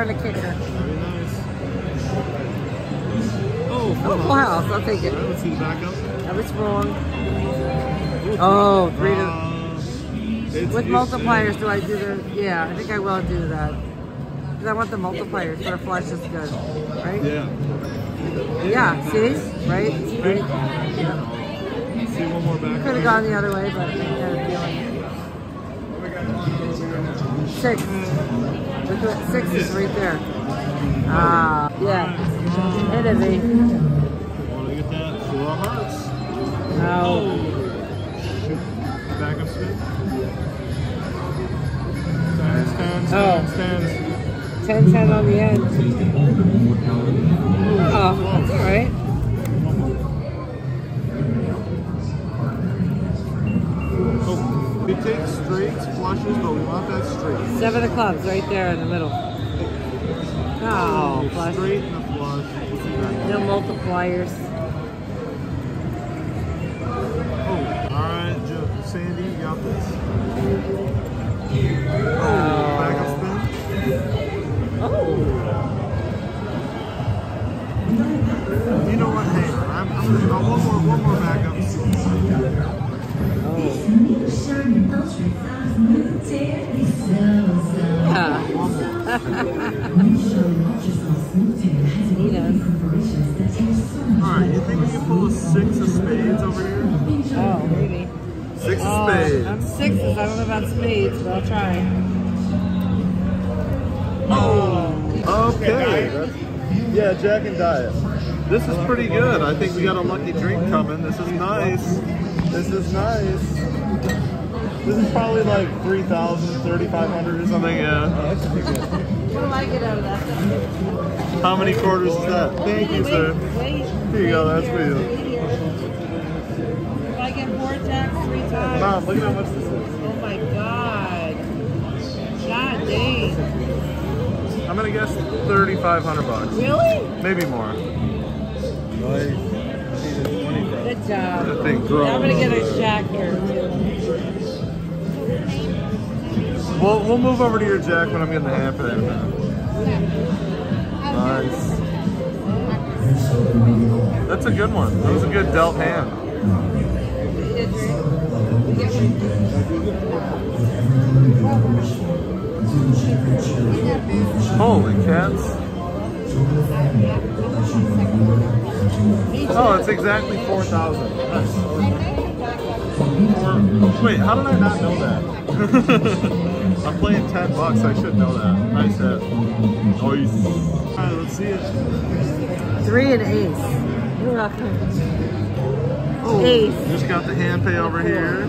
or the kicker? Very nice. Oh, full house. I'll take it. Let's see the backup. That was wrong. Oh, three to... What multipliers do I do the... Yeah, I think I will do that. Because I want the multipliers for a flush is good. Right? Yeah. Yeah, see? Right? Right? Yeah. See one more back. Could have gone the other way, but I had a feeling. 6. Look at that, 6 is right there. Ah, yeah. Hit it, me. Want to get that? 4 hearts. No. Back up spin. Stands. 10-10 on the end. Oh, that's alright. We take straights, flushes, but we want that straight. 7 of clubs right there in the middle. Oh, flush. Straight and a flush. No multipliers. Oh, alright, Sandy, you got this. Oh, back up spin. Oh. You know what, hey, I'm going to go one more back up. Alright, you think we can pull a 6 of spades over here? Oh, maybe. 6 of spades. I'm 6s. I don't know about spades, but I'll try. Oh. Okay. Yeah, Jack and Diet. This is pretty good. I think we got a lucky drink coming. This is nice. This is nice. This is probably like 3,000, 3,500 or something, yeah. What do I get out of that? How many quarters is that? Thank you, sir. Here you go, that's for you. If I get 4 jacks 3 times. Mom, look at how much this is. Oh my god. God dang. I'm gonna guess 3,500 bucks. Really? Maybe more. Nice. Good job. That thing grows. I'm going to get a jack here, too. We'll move over to your jack when I'm getting the half of that. Nice. That's a good one. That was a good dealt hand. Holy cats. Oh, it's exactly 4,000. Wait, how did I not know that? I'm playing 10 bucks, I should know that. Nice hit. Nice. Alright, let's see it. 3 and ace. Oh, ace. Just got the hand pay over here.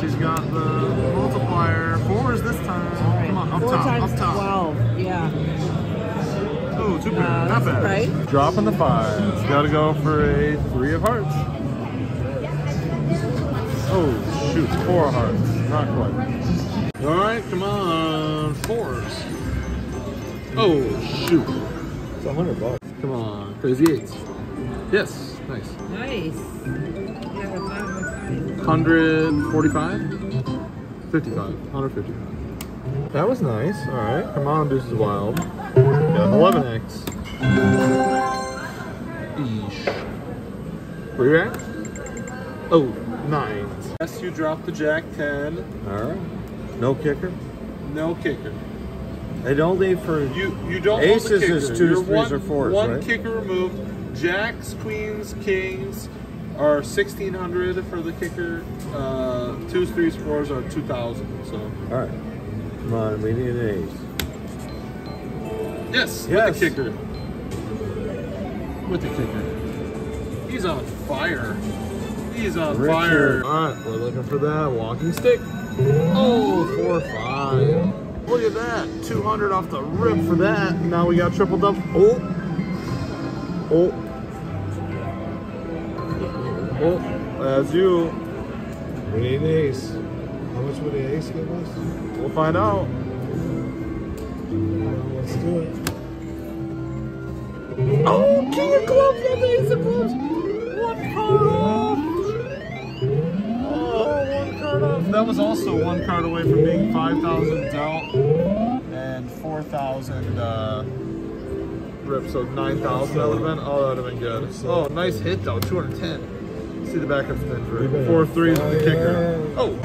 She's got the multiplier. 4s this time. Come on, up top, up top. 12, yeah. Ooh, super. Not bad. Right. Dropping the 5s. Gotta go for a 3 of hearts. Oh, shoot. 4 of hearts. Not quite. Alright, come on. 4s. Oh, shoot. It's 100 bucks. Come on. Crazy 8s. Yes. Nice. Nice. 145? 55. 155. That was nice. Alright. Come on, this is wild. 11x. Eesh. Where you at? Oh, 9. Yes, you dropped the jack 10. Alright. No kicker? No kicker. They don't leave for you don't aces is 2s, 3s, or 4s. One kicker removed. Jacks, queens, kings are 1,600 for the kicker. 2s, 3s, 4s are 2,000. So alright. Come on, we need an ace. Yes, yes, with the kicker. With the kicker. He's on fire. He's on fire. Alright, we're looking for that walking stick. Oh, 4 or 5. Look at that. 200 off the rip for that. Now we got triple double. Oh. Oh. Oh. That's you. We need an ace. How much would the ace give us? We'll find out. Let's do it. Oh, king of clubs, and ace of clubs. 1 card off. Oh, 1 card off. That was also 1 card away from being 5,000 dealt and 4,000 rips, so 9,000 that would have been. Oh, that would have been good. Oh, nice hit though, 210. See the back of Thinford. 4-3 is the kicker. Oh.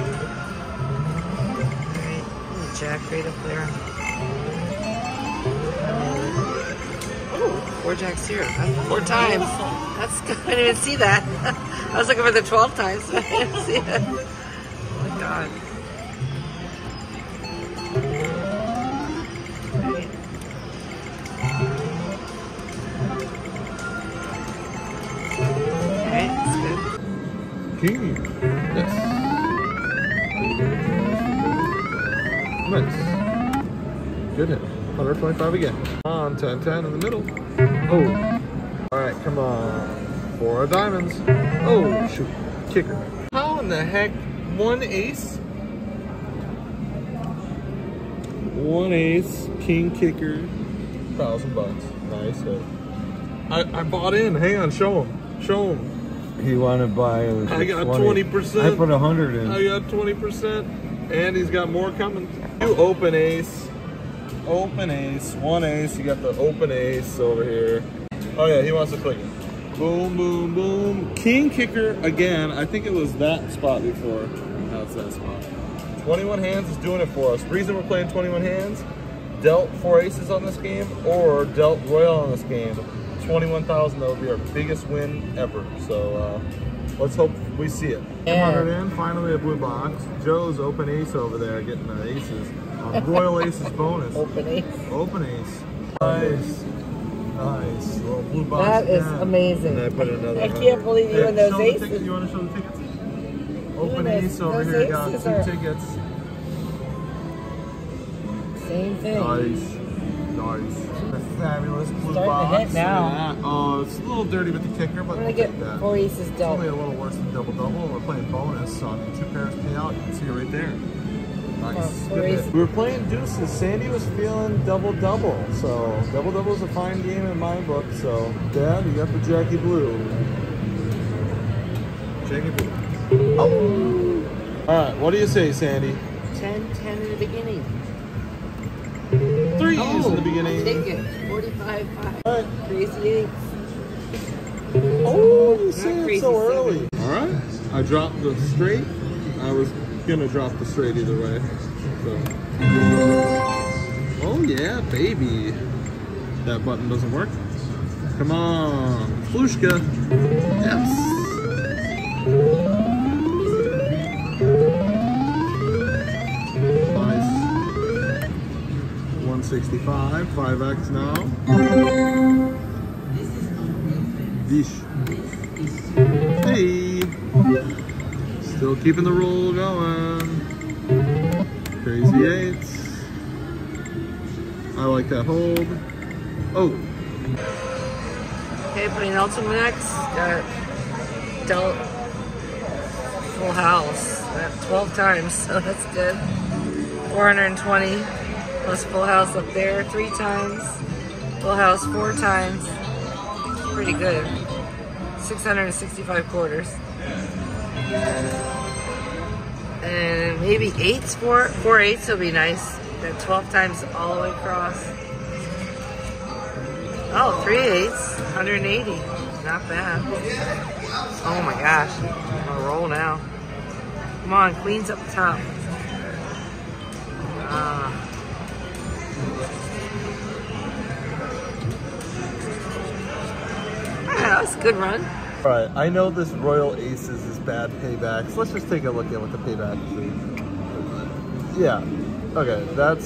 Jack right up there. Oh, four jacks here. Four times. That's good. I didn't even see that. I was looking for the 12 times, but I didn't see it. Oh my God. King. Yes. Nice. Good hit. 125 again. On 10-10 in the middle. Oh. Alright, come on. 4 diamonds. Oh, shoot. Kicker. How in the heck? One ace? One ace. King kicker. 1,000 bucks. Nice hit. I bought in. Hang on. Show him. Show him. He wanted to buy. I got 20%. I put 100 in. I got 20%, and he's got more coming. Two open ace, one ace. You got the open ace over here. Oh yeah, he wants to click it. Boom, boom, boom. King kicker again. I think it was that spot before. Now it's that spot. 21 hands is doing it for us. Reason we're playing 21 hands: dealt 4 aces on this game, or dealt royal on this game. 21,000, that would be our biggest win ever. So let's hope we see it. Yeah. 100 in, finally a blue box. Joe's open ace over there getting the aces. Royal aces bonus. Open ace. Open ace. Nice. Nice. Little blue box. That is amazing. And I put another. I can't believe you and those aces. You want to show the tickets? Open ace over here got 2 tickets. Same thing. Nice. Nice. Fabulous blue box. To hit now. Yeah. Oh, it's a little dirty with the kicker, but we'll get that. 4 aces dealt. It's only a little worse than double-double. We're playing bonus on 2 pairs payout. You can see it right there. Nice. We were playing deuces. Sandy was feeling double-double. So double-double is a fine game in my book. So, Dad, you got the Jackie Blue. Jackie Blue. Oh. All right, what do you say, Sandy? 10-10 in the beginning. 3 A's in the beginning. Take it. 45-5. All right. Crazy 8. Oh, you say it so early. All right. I dropped the straight. I was gonna drop the straight either way. So. Oh yeah, baby. That button doesn't work. Come on, Flushka. Yes. $65, 5x now. Dish. Hey! Still keeping the roll going. Crazy 8s. I like that hold. Oh! Okay, putting ultimate X. Got dealt full house. 12 times, so that's good. 420. Plus full house up there 3 times, full house 4 times. Pretty good. 665 quarters. And maybe 8s, 4 8s will be nice. That 12 times all the way across. Oh, 3 8s, 180. Not bad. Oh my gosh. I'm gonna roll now. Come on, queens up the top. That was a good run. All right, I know this royal aces is bad payback. So let's just take a look at what the payback is. Yeah. Okay, that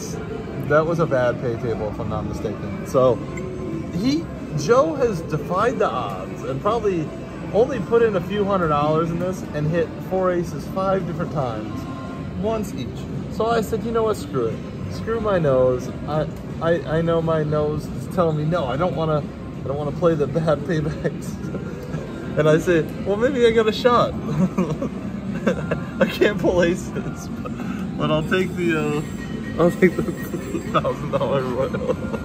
was a bad pay table if I'm not mistaken. So Joe has defied the odds and probably only put in a few $100s in this and hit 4 aces 5 different times, once each. So I said, you know what? Screw it. Screw my nose. I know my nose is telling me no. I don't want to play the bad paybacks. And I say, well, maybe I got a shot. I can't pull aces, but I'll take the $1,000 royal.